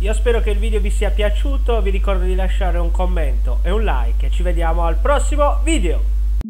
Io spero che il video vi sia piaciuto, vi ricordo di lasciare un commento e un like e ci vediamo al prossimo video!